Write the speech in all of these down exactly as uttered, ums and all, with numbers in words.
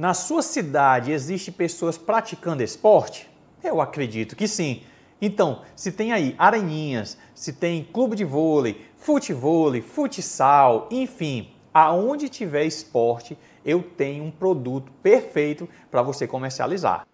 Na sua cidade existe pessoas praticando esporte? Eu acredito que sim. Então, se tem aí areninhas, se tem clube de vôlei, futevôlei, futsal, enfim, aonde tiver esporte, eu tenho um produto perfeito para você comercializar.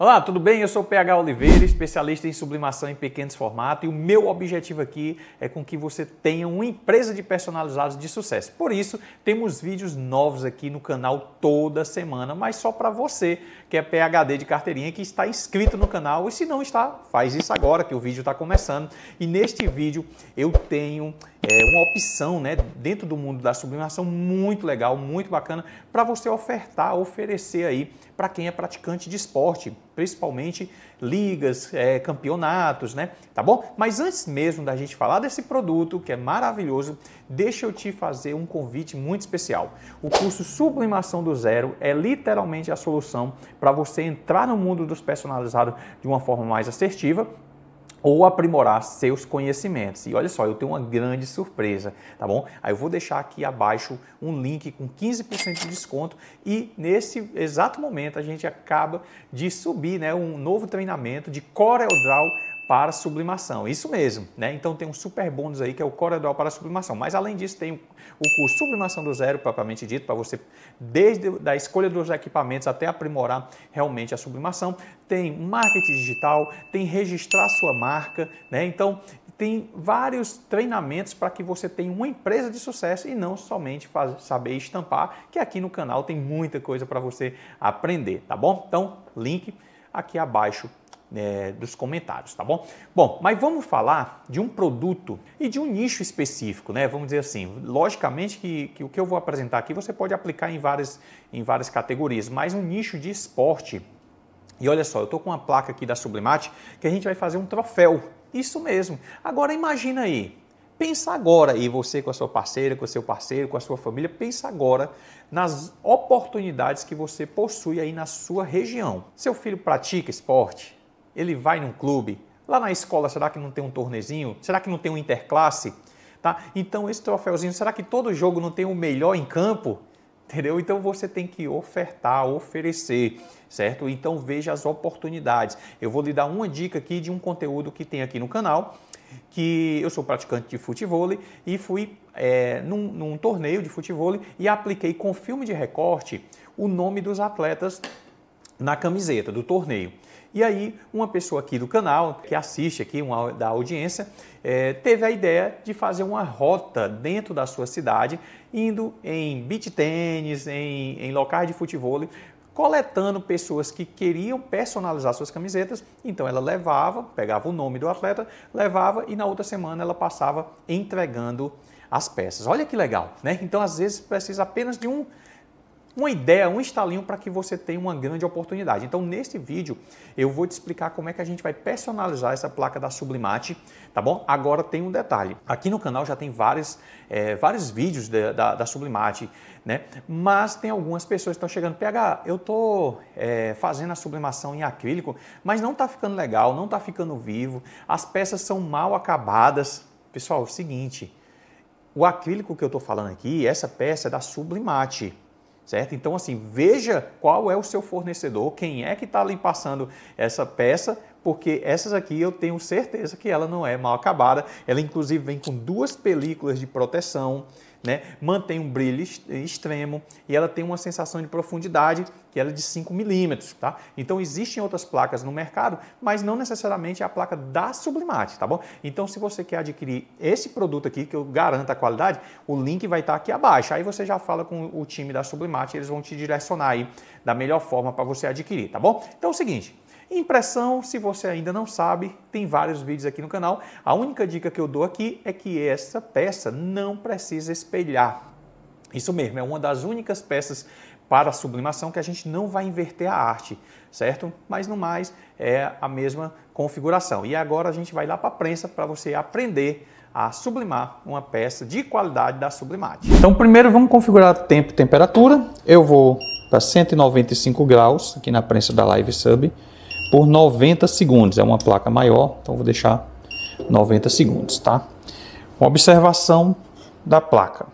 Olá, tudo bem? Eu sou o P H Oliveira, especialista em sublimação em pequenos formatos, e o meu objetivo aqui é com que você tenha uma empresa de personalizados de sucesso. Por isso, temos vídeos novos aqui no canal toda semana, mas só para você que é P H D de carteirinha, que está inscrito no canal, e se não está, faz isso agora que o vídeo está começando. E neste vídeo eu tenho é, uma opção, né, dentro do mundo da sublimação muito legal, muito bacana, para você ofertar, oferecer aí para quem é praticante de esporte, principalmente ligas, é, campeonatos, né? Tá bom? Mas antes mesmo da gente falar desse produto, que é maravilhoso, deixa eu te fazer um convite muito especial. O curso Sublimação do Zero é literalmente a solução para você entrar no mundo dos personalizados de uma forma mais assertiva, ou aprimorar seus conhecimentos. E olha só, eu tenho uma grande surpresa, tá bom? Aí eu vou deixar aqui abaixo um link com quinze por cento de desconto e nesse exato momento a gente acaba de subir, né, um novo treinamento de CorelDraw para sublimação, isso mesmo, né? Então tem um super bônus aí que é o CorelDraw para sublimação, mas além disso tem o curso Sublimação do Zero, propriamente dito, para você desde a escolha dos equipamentos até aprimorar realmente a sublimação, tem marketing digital, tem registrar sua marca, né? Então tem vários treinamentos para que você tenha uma empresa de sucesso e não somente fazer, saber estampar, que aqui no canal tem muita coisa para você aprender, tá bom? Então, link aqui abaixo É, dos comentários, tá bom? Bom, mas vamos falar de um produto e de um nicho específico, né? Vamos dizer assim, logicamente que, que o que eu vou apresentar aqui você pode aplicar em várias, em várias categorias, mas um nicho de esporte. E olha só, eu tô com uma placa aqui da Sublimat que a gente vai fazer um troféu, isso mesmo. Agora imagina aí, pensa agora aí, você com a sua parceira, com o seu parceiro, com a sua família, pensa agora nas oportunidades que você possui aí na sua região. Seu filho pratica esporte? Ele vai num clube, lá na escola será que não tem um tornezinho? Será que não tem um interclasse? Tá? Então esse troféuzinho, será que todo jogo não tem o melhor em campo? Entendeu? Então você tem que ofertar, oferecer, certo? Então veja as oportunidades. Eu vou lhe dar uma dica aqui de um conteúdo que tem aqui no canal, que eu sou praticante de futevôlei e fui é, num, num torneio de futevôlei e apliquei com filme de recorte o nome dos atletas na camiseta do torneio. E aí, uma pessoa aqui do canal, que assiste aqui, uma da audiência, é, teve a ideia de fazer uma rota dentro da sua cidade, indo em beach tênis, em, em locais de futevôlei, coletando pessoas que queriam personalizar suas camisetas. Então ela levava, pegava o nome do atleta, levava e na outra semana ela passava entregando as peças. Olha que legal, né? Então às vezes precisa apenas de um... uma ideia, um estalinho para que você tenha uma grande oportunidade. Então, neste vídeo, eu vou te explicar como é que a gente vai personalizar essa placa da Sublimat, tá bom? Agora tem um detalhe. Aqui no canal já tem vários, é, vários vídeos da, da, da Sublimat, né? Mas tem algumas pessoas que estão chegando. P H, eu estou é, fazendo a sublimação em acrílico, mas não está ficando legal, não está ficando vivo, as peças são mal acabadas. Pessoal, é o seguinte, o acrílico que eu estou falando aqui, essa peça é da Sublimat. Certo? Então, assim, veja qual é o seu fornecedor, quem é que está ali passando essa peça, porque essas aqui eu tenho certeza que ela não é mal acabada. Ela, inclusive, vem com duas películas de proteção, né? Mantém um brilho extremo e ela tem uma sensação de profundidade que ela é de cinco milímetros, tá? Então, existem outras placas no mercado, mas não necessariamente a placa da Sublimat, tá bom? Então, se você quer adquirir esse produto aqui, que eu garanto a qualidade, o link vai estar aqui abaixo. Aí você já fala com o time da Sublimat, eles vão te direcionar aí da melhor forma para você adquirir, tá bom? Então, é o seguinte... Impressão, se você ainda não sabe, tem vários vídeos aqui no canal. A única dica que eu dou aqui é que essa peça não precisa espelhar. Isso mesmo, é uma das únicas peças para a sublimação que a gente não vai inverter a arte, certo? Mas no mais, é a mesma configuração. E agora a gente vai lá para a prensa para você aprender a sublimar uma peça de qualidade da Sublimat. Então primeiro vamos configurar tempo e temperatura. Eu vou para cento e noventa e cinco graus aqui na prensa da Live Sub. por noventa segundos. É uma placa maior, então vou deixar noventa segundos, tá? Uma observação da placa.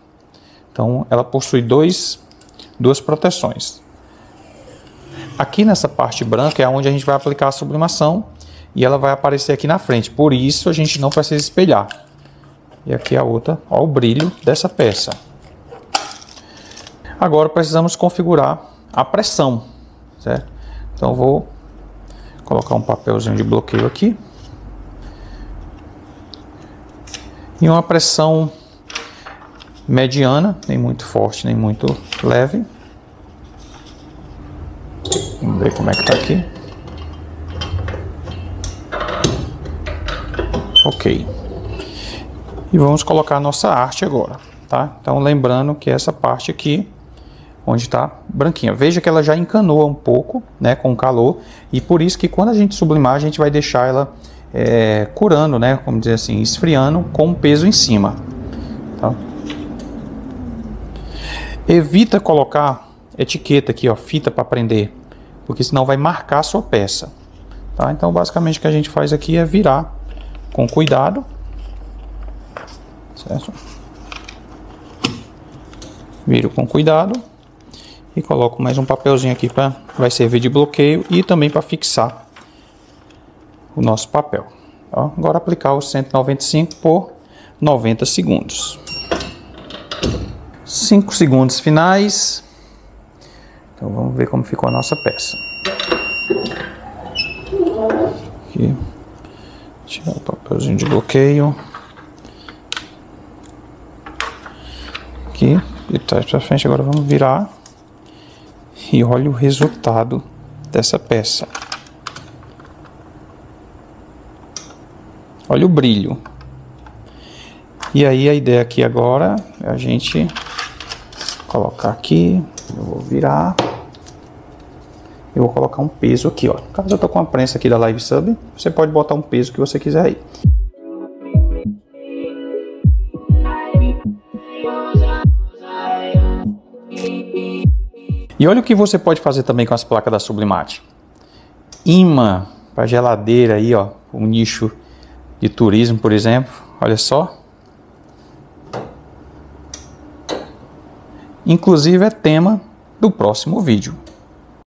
Então, ela possui dois, duas proteções. Aqui nessa parte branca é onde a gente vai aplicar a sublimação e ela vai aparecer aqui na frente. Por isso, a gente não precisa espelhar. E aqui a outra, ó, o brilho dessa peça. Agora, precisamos configurar a pressão, certo? Então, vou colocar um papelzinho de bloqueio aqui. E uma pressão mediana, nem muito forte, nem muito leve. Vamos ver como é que tá aqui. Ok. E vamos colocar a nossa arte agora, tá? Então, lembrando que essa parte aqui, onde está branquinha, veja que ela já encanoa um pouco, né, com o calor, e por isso que quando a gente sublimar, a gente vai deixar ela é, curando, né, como dizer assim, esfriando com o peso em cima, tá? Evita colocar etiqueta aqui, ó, fita para prender, porque senão vai marcar a sua peça, tá? Então, basicamente o que a gente faz aqui é virar com cuidado, certo? Viro com cuidado. E coloco mais um papelzinho aqui para vai servir de bloqueio e também para fixar o nosso papel. Ó, agora aplicar os cento e noventa e cinco por noventa segundos. cinco segundos finais. Então vamos ver como ficou a nossa peça. Aqui. Tirar o papelzinho de bloqueio. Aqui. E tá para frente, agora vamos virar. E olha o resultado dessa peça. Olha o brilho. E aí a ideia aqui agora é a gente colocar aqui. Eu vou virar. Eu vou colocar um peso aqui, ó. Caso eu tô com a prensa aqui da Live Sub, você pode botar um peso que você quiser aí. E olha o que você pode fazer também com as placas da Sublimat. Imã para geladeira aí, ó, um nicho de turismo, por exemplo. Olha só. Inclusive é tema do próximo vídeo.